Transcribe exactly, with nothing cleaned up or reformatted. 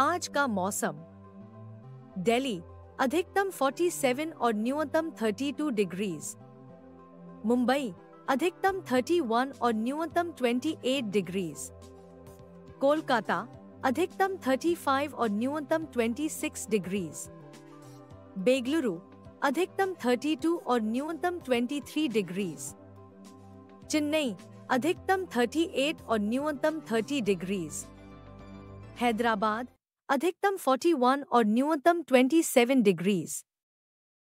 आज का मौसम। दिल्ली अधिकतम सैंतालीस और न्यूनतम बत्तीस डिग्रीज। मुंबई अधिकतम इकतीस और न्यूनतम अट्ठाईस डिग्रीज। कोलकाता अधिकतम पैंतीस और न्यूनतम छब्बीस डिग्रीज। बेंगलुरु अधिकतम बत्तीस और न्यूनतम तेईस डिग्रीज। चेन्नई अधिकतम अड़तीस और न्यूनतम तीस डिग्रीज। हैदराबाद अधिकतम इकतालीस और न्यूनतम सत्ताईस डिग्रीज।